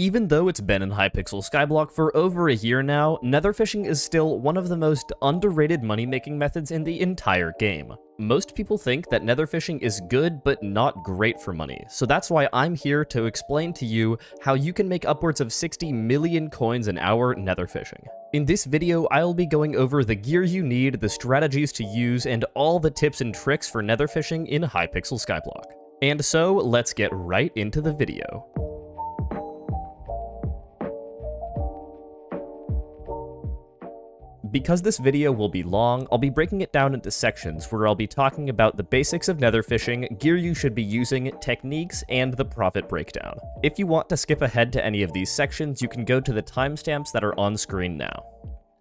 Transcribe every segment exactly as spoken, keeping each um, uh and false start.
Even though it's been in Hypixel Skyblock for over a year now, nether fishing is still one of the most underrated money-making methods in the entire game. Most people think that nether fishing is good but not great for money, so that's why I'm here to explain to you how you can make upwards of sixty million coins an hour nether fishing. In this video, I'll be going over the gear you need, the strategies to use, and all the tips and tricks for nether fishing in Hypixel Skyblock. And so, let's get right into the video. Because this video will be long, I'll be breaking it down into sections where I'll be talking about the basics of nether fishing, gear you should be using, techniques, and the profit breakdown. If you want to skip ahead to any of these sections, you can go to the timestamps that are on screen now.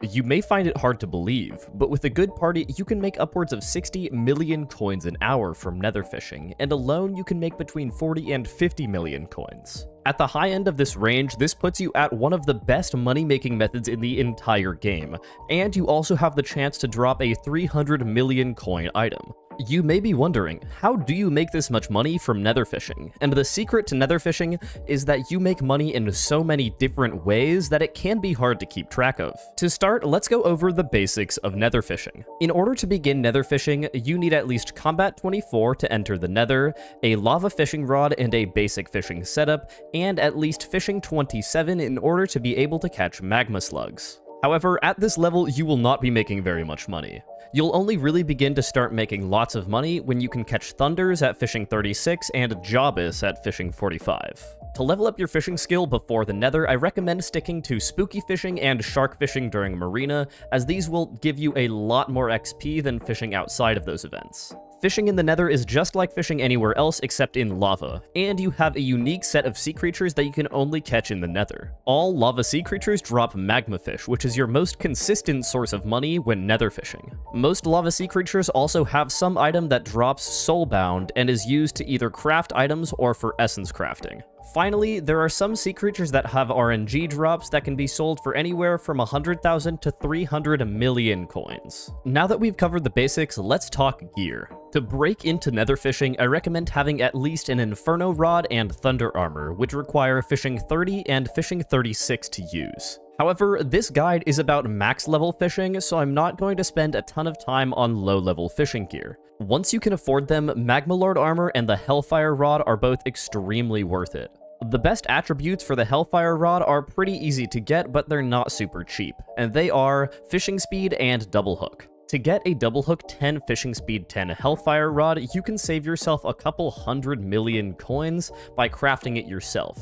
You may find it hard to believe, but with a good party, you can make upwards of sixty million coins an hour from nether fishing, and alone you can make between forty and fifty million coins. At the high end of this range, this puts you at one of the best money-making methods in the entire game, and you also have the chance to drop a three hundred million coin item. You may be wondering, how do you make this much money from nether fishing? And the secret to nether fishing is that you make money in so many different ways that it can be hard to keep track of. To start, let's go over the basics of nether fishing. In order to begin nether fishing, you need at least combat twenty-four to enter the nether, a lava fishing rod and a basic fishing setup, and at least fishing twenty-seven in order to be able to catch magma slugs. However, at this level, you will not be making very much money. You'll only really begin to start making lots of money when you can catch Thunders at fishing thirty-six and Jawbus at fishing forty-five. To level up your fishing skill before the nether, I recommend sticking to spooky fishing and shark fishing during Marina, as these will give you a lot more X P than fishing outside of those events. Fishing in the nether is just like fishing anywhere else except in lava, and you have a unique set of sea creatures that you can only catch in the nether. All lava sea creatures drop magma fish, which is your most consistent source of money when nether fishing. Most lava sea creatures also have some item that drops soulbound and is used to either craft items or for essence crafting. Finally, there are some sea creatures that have R N G drops that can be sold for anywhere from one hundred thousand to three hundred million coins. Now that we've covered the basics, let's talk gear. To break into nether fishing, I recommend having at least an Inferno Rod and Thunder Armor, which require fishing thirty and fishing thirty-six to use. However, this guide is about max level fishing, so I'm not going to spend a ton of time on low level fishing gear. Once you can afford them, Magma Lord Armor and the Hellfire Rod are both extremely worth it. The best attributes for the Hellfire Rod are pretty easy to get, but they're not super cheap, and they are Fishing Speed and Double Hook. To get a Double Hook ten Fishing Speed ten Hellfire Rod, you can save yourself a couple hundred million coins by crafting it yourself.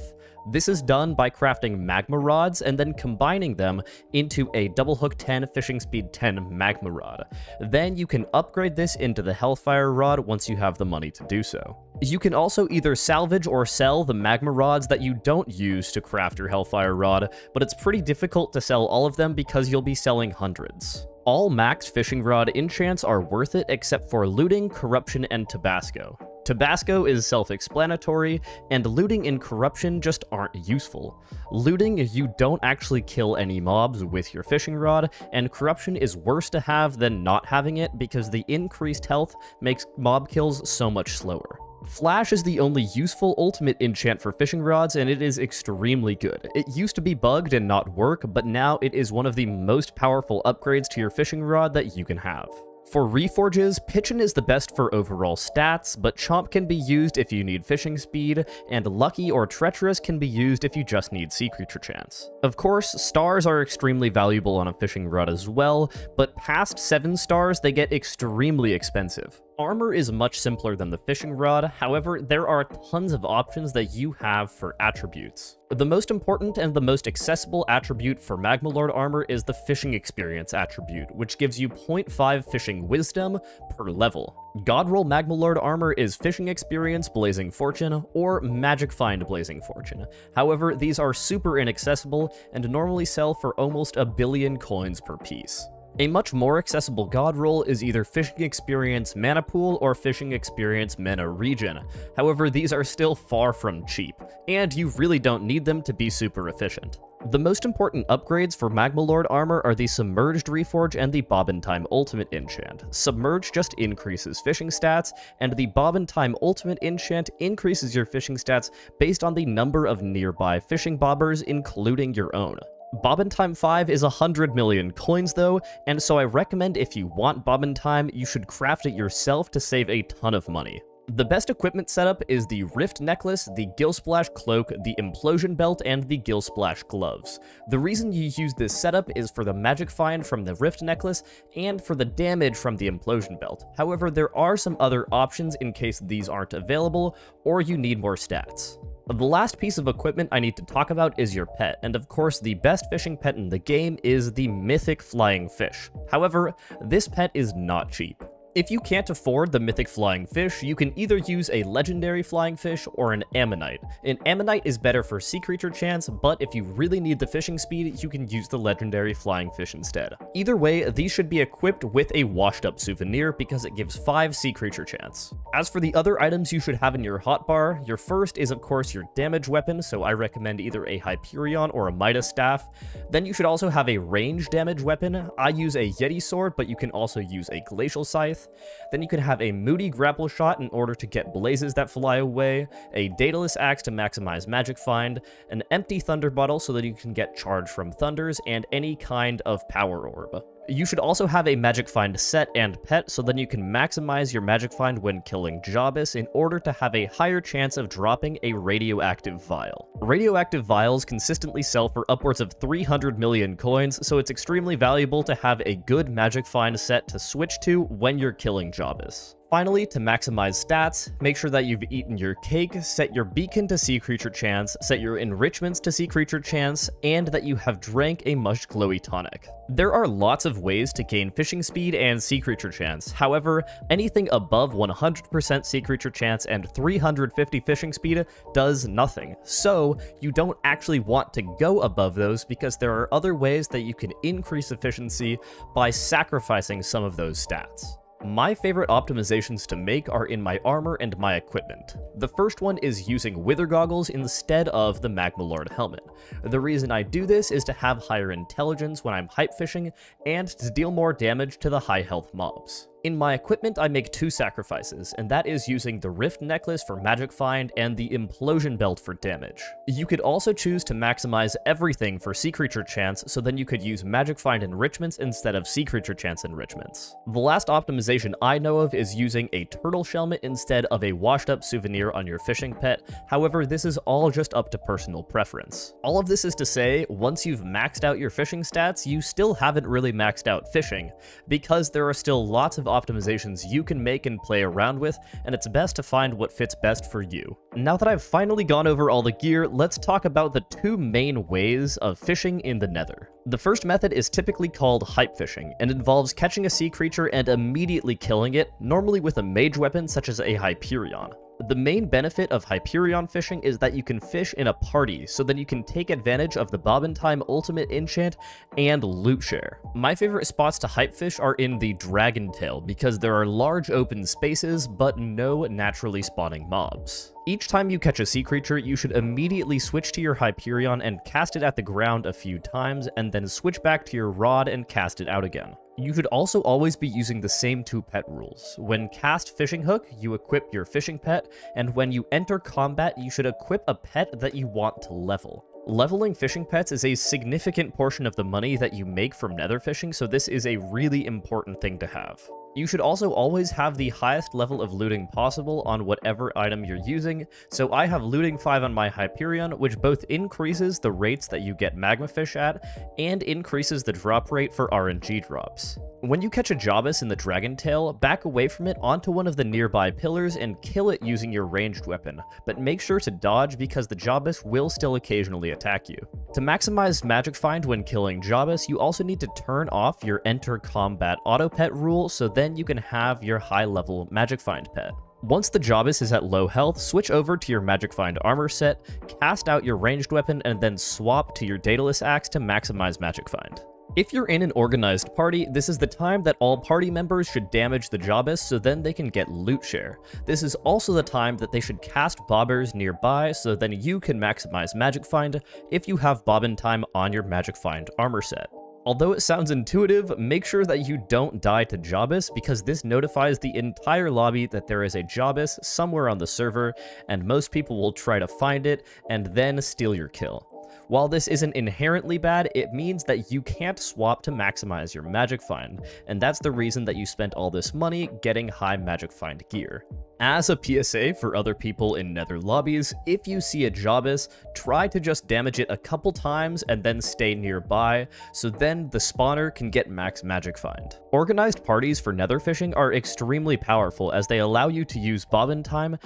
This is done by crafting magma rods and then combining them into a Double Hook ten Fishing Speed ten magma rod. Then you can upgrade this into the Hellfire Rod once you have the money to do so. You can also either salvage or sell the magma rods that you don't use to craft your Hellfire Rod, but it's pretty difficult to sell all of them because you'll be selling hundreds. All max fishing rod enchants are worth it except for Looting, Corruption, and Tabasco. Tabasco is self-explanatory, and Looting and Corruption just aren't useful. Looting, you don't actually kill any mobs with your fishing rod, and Corruption is worse to have than not having it because the increased health makes mob kills so much slower. Flash is the only useful ultimate enchant for fishing rods, and it is extremely good. It used to be bugged and not work, but now it is one of the most powerful upgrades to your fishing rod that you can have. For reforges, Pigeon is the best for overall stats, but Chomp can be used if you need fishing speed, and Lucky or Treacherous can be used if you just need Sea Creature Chance. Of course, stars are extremely valuable on a fishing rod as well, but past seven stars they get extremely expensive. Armor is much simpler than the fishing rod, however, there are tons of options that you have for attributes. The most important and the most accessible attribute for Magma Lord Armor is the Fishing Experience attribute, which gives you zero point five Fishing Wisdom per level. Godroll Magma Lord Armor is Fishing Experience Blazing Fortune or Magic Find Blazing Fortune. However, these are super inaccessible and normally sell for almost a billion coins per piece. A much more accessible god roll is either Fishing Experience Mana Pool or Fishing Experience Mana Region. However, these are still far from cheap, and you really don't need them to be super efficient. The most important upgrades for Magma Lord Armor are the Submerged Reforge and the Bobbin Time Ultimate Enchant. Submerge just increases fishing stats, and the Bobbin Time Ultimate Enchant increases your fishing stats based on the number of nearby fishing bobbers, including your own. Bobbin Time five is one hundred million coins though, and so I recommend if you want Bobbin Time, you should craft it yourself to save a ton of money. The best equipment setup is the Rift Necklace, the Gillsplash Cloak, the Implosion Belt, and the Gillsplash Gloves. The reason you use this setup is for the Magic Find from the Rift Necklace and for the damage from the Implosion Belt. However, there are some other options in case these aren't available or you need more stats. The last piece of equipment I need to talk about is your pet, and of course the best fishing pet in the game is the Mythic Flying Fish. However, this pet is not cheap. If you can't afford the Mythic Flying Fish, you can either use a Legendary Flying Fish or an Ammonite. An Ammonite is better for Sea Creature Chance, but if you really need the Fishing Speed, you can use the Legendary Flying Fish instead. Either way, these should be equipped with a Washed Up Souvenir because it gives five Sea Creature Chance. As for the other items you should have in your hotbar, your first is of course your damage weapon, so I recommend either a Hyperion or a Midas Staff. Then you should also have a range damage weapon. I use a Yeti Sword, but you can also use a Glacial Scythe. Then you can have a Moody Grapple Shot in order to get blazes that fly away, a Daedalus Axe to maximize Magic Find, an empty Thunder Bottle so that you can get charge from Thunders, and any kind of Power Orb. You should also have a Magic Find set and pet, so then you can maximize your Magic Find when killing Jawbus in order to have a higher chance of dropping a Radioactive Vial. Radioactive Vials consistently sell for upwards of three hundred million coins, so it's extremely valuable to have a good Magic Find set to switch to when you're killing Jawbus. Finally, to maximize stats, make sure that you've eaten your cake, set your beacon to Sea Creature Chance, set your enrichments to Sea Creature Chance, and that you have drank a mush glowy tonic. There are lots of ways to gain Fishing Speed and Sea Creature Chance. However, anything above one hundred percent Sea Creature Chance and three hundred fifty Fishing Speed does nothing. So you don't actually want to go above those because there are other ways that you can increase efficiency by sacrificing some of those stats. My favorite optimizations to make are in my armor and my equipment. The first one is using Wither Goggles instead of the Magma Lord Helmet. The reason I do this is to have higher intelligence when I'm hype fishing and to deal more damage to the high health mobs. In my equipment, I make two sacrifices, and that is using the Rift Necklace for Magic Find and the Implosion Belt for damage. You could also choose to maximize everything for Sea Creature Chance, so then you could use Magic Find enrichments instead of Sea Creature Chance enrichments. The last optimization I know of is using a Turtle Shellmet instead of a Washed Up Souvenir on your fishing pet. However, this is all just up to personal preference. All of this is to say, once you've maxed out your fishing stats, you still haven't really maxed out fishing, because there are still lots of optimizations you can make and play around with, and it's best to find what fits best for you. Now that I've finally gone over all the gear, let's talk about the two main ways of fishing in the Nether. The first method is typically called hype fishing, and involves catching a sea creature and immediately killing it, normally with a mage weapon such as a Hyperion. The main benefit of Hyperion fishing is that you can fish in a party, so then you can take advantage of the Bobbin Time Ultimate Enchant and Loot Share. My favorite spots to hype fish are in the Dragon Tail, because there are large open spaces, but no naturally spawning mobs. Each time you catch a sea creature, you should immediately switch to your Hyperion and cast it at the ground a few times, and then switch back to your rod and cast it out again. You should also always be using the same two pet rules. When cast Fishing Hook, you equip your fishing pet, and when you enter combat, you should equip a pet that you want to level. Leveling fishing pets is a significant portion of the money that you make from Nether fishing, so this is a really important thing to have. You should also always have the highest level of looting possible on whatever item you're using, so I have looting five on my Hyperion, which both increases the rates that you get magma fish at, and increases the drop rate for R N G drops. When you catch a Jawbus in the Dragon Tail, back away from it onto one of the nearby pillars and kill it using your ranged weapon, but make sure to dodge because the Jawbus will still occasionally attack you. To maximize Magic Find when killing Jawbus, you also need to turn off your Enter Combat Auto Pet rule, so then Then you can have your high-level Magic Find pet. Once the Jawbus is at low health, switch over to your Magic Find armor set, cast out your ranged weapon, and then swap to your Daedalus Axe to maximize Magic Find. If you're in an organized party, this is the time that all party members should damage the Jawbus so then they can get Loot Share. This is also the time that they should cast bobbers nearby so then you can maximize Magic Find if you have Bobbin Time on your Magic Find armor set. Although it sounds intuitive, make sure that you don't die to Jawbus because this notifies the entire lobby that there is a Jawbus somewhere on the server, and most people will try to find it and then steal your kill. While this isn't inherently bad, it means that you can't swap to maximize your Magic Find, and that's the reason that you spent all this money getting high Magic Find gear. As a P S A for other people in Nether lobbies, if you see a Jawbus, try to just damage it a couple times and then stay nearby, so then the spawner can get max Magic Find. Organized parties for Nether fishing are extremely powerful as they allow you to use Bobbin Time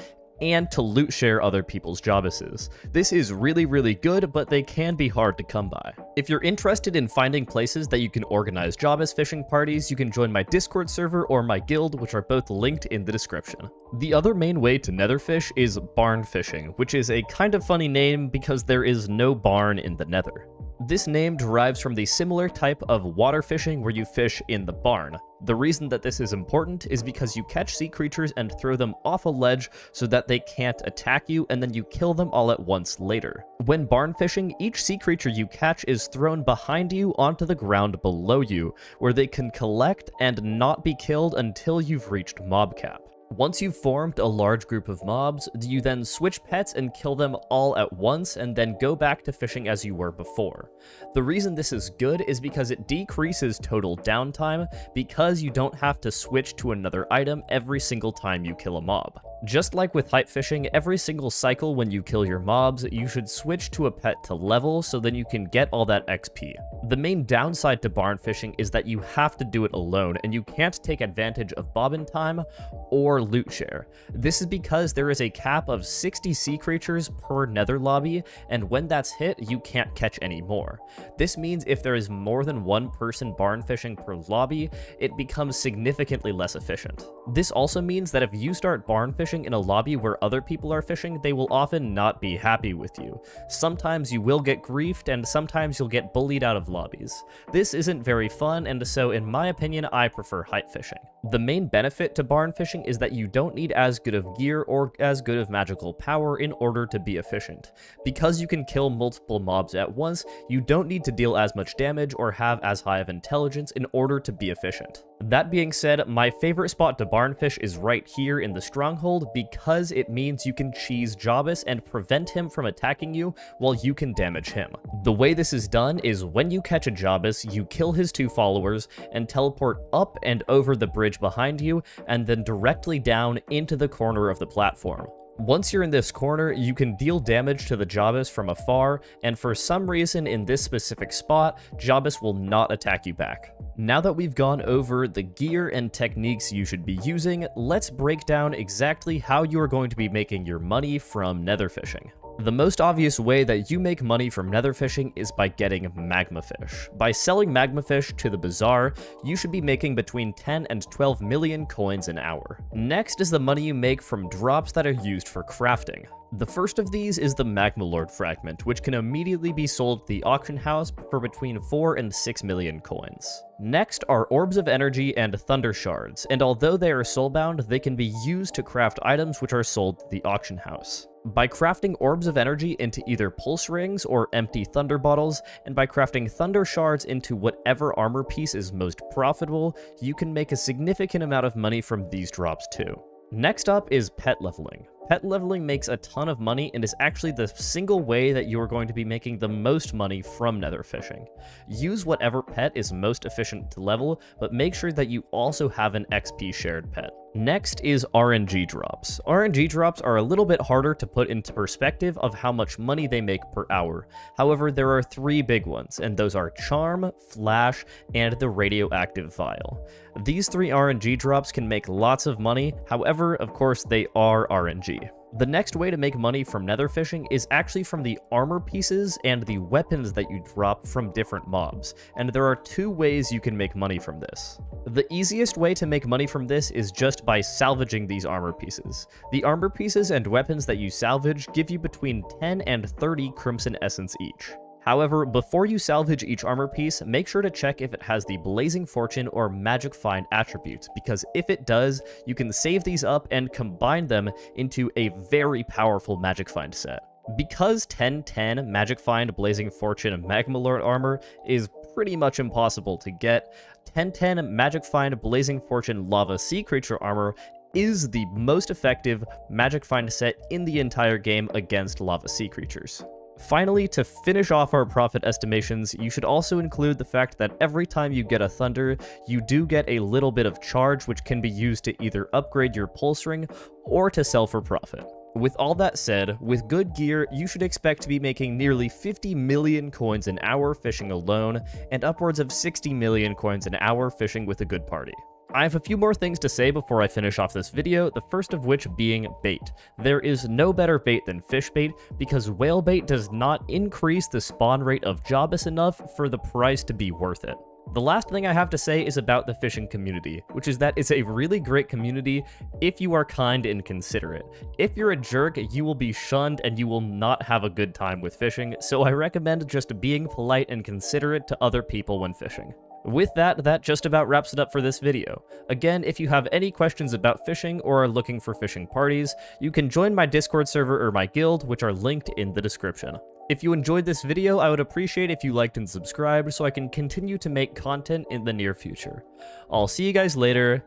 and to Loot Share other people's Jawbuses. This is really, really good, but they can be hard to come by. If you're interested in finding places that you can organize Jawbus fishing parties, you can join my Discord server or my guild, which are both linked in the description. The other main way to netherfish is barn fishing, which is a kind of funny name because there is no barn in the Nether. This name derives from the similar type of water fishing where you fish in the barn. The reason that this is important is because you catch sea creatures and throw them off a ledge so that they can't attack you, and then you kill them all at once later. When barn fishing, each sea creature you catch is thrown behind you onto the ground below you, where they can collect and not be killed until you've reached mob cap. Once you've formed a large group of mobs, you then switch pets and kill them all at once and then go back to fishing as you were before. The reason this is good is because it decreases total downtime because you don't have to switch to another item every single time you kill a mob. Just like with hype fishing, every single cycle when you kill your mobs, you should switch to a pet to level so then you can get all that X P. The main downside to barn fishing is that you have to do it alone and you can't take advantage of Bobbin Time or Loot Share. This is because there is a cap of sixty sea creatures per Nether lobby, and when that's hit, you can't catch any more. This means if there is more than one person barn fishing per lobby, it becomes significantly less efficient. This also means that if you start barn fishing in a lobby where other people are fishing, they will often not be happy with you. Sometimes you will get griefed, and sometimes you'll get bullied out of lobbies. This isn't very fun, and so in my opinion, I prefer hype fishing. The main benefit to barn fishing is that you don't need as good of gear or as good of magical power in order to be efficient. Because you can kill multiple mobs at once, you don't need to deal as much damage or have as high of intelligence in order to be efficient. That being said, my favorite spot to barnfish is right here in the stronghold because it means you can cheese Jawbus and prevent him from attacking you while you can damage him. The way this is done is when you catch a Jawbus, you kill his two followers and teleport up and over the bridge behind you and then directly down into the corner of the platform. Once you're in this corner, you can deal damage to the Jawbus from afar, and for some reason in this specific spot, Jawbus will not attack you back. Now that we've gone over the gear and techniques you should be using, let's break down exactly how you are going to be making your money from Nether fishing. The most obvious way that you make money from Nether fishing is by getting magma fish. By selling magma fish to the bazaar, you should be making between ten and twelve million coins an hour. Next is the money you make from drops that are used for crafting. The first of these is the Magma Lord fragment, which can immediately be sold at the auction house for between four and six million coins. Next are Orbs of Energy and Thunder Shards, and although they are soulbound, they can be used to craft items which are sold at the auction house. By crafting Orbs of Energy into either Pulse Rings or empty Thunder Bottles, and by crafting Thunder Shards into whatever armor piece is most profitable, you can make a significant amount of money from these drops too. Next up is pet leveling. Pet leveling makes a ton of money and is actually the single way that you are going to be making the most money from Nether fishing. Use whatever pet is most efficient to level, but make sure that you also have an X P shared pet. Next is R N G drops. R N G drops are a little bit harder to put into perspective of how much money they make per hour. However, there are three big ones, and those are Charm, Flash, and the Radioactive Vial. These three R N G drops can make lots of money, however, of course, they are R N G. The next way to make money from Nether fishing is actually from the armor pieces and the weapons that you drop from different mobs, and there are two ways you can make money from this. The easiest way to make money from this is just by salvaging these armor pieces. The armor pieces and weapons that you salvage give you between ten and thirty Crimson Essence each. However, before you salvage each armor piece, make sure to check if it has the Blazing Fortune or Magic Find attributes, because if it does, you can save these up and combine them into a very powerful Magic Find set. Because ten ten, Magic Find, Blazing Fortune, and Magma Lord Armor is pretty much impossible to get, ten ten, Magic Find, Blazing Fortune, Lava Sea Creature Armor is the most effective Magic Find set in the entire game against Lava Sea Creatures. Finally, to finish off our profit estimations, you should also include the fact that every time you get a Thunder, you do get a little bit of charge which can be used to either upgrade your pulse ring or to sell for profit. With all that said, with good gear, you should expect to be making nearly fifty million coins an hour fishing alone, and upwards of sixty million coins an hour fishing with a good party. I have a few more things to say before I finish off this video, the first of which being bait. There is no better bait than fish bait, because whale bait does not increase the spawn rate of Jawbus enough for the price to be worth it. The last thing I have to say is about the fishing community, which is that it's a really great community if you are kind and considerate. If you're a jerk, you will be shunned and you will not have a good time with fishing, so I recommend just being polite and considerate to other people when fishing. With that, that just about wraps it up for this video. Again, if you have any questions about fishing or are looking for fishing parties, you can join my Discord server or my guild, which are linked in the description. If you enjoyed this video, I would appreciate if you liked and subscribed so I can continue to make content in the near future. I'll see you guys later,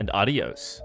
and adios.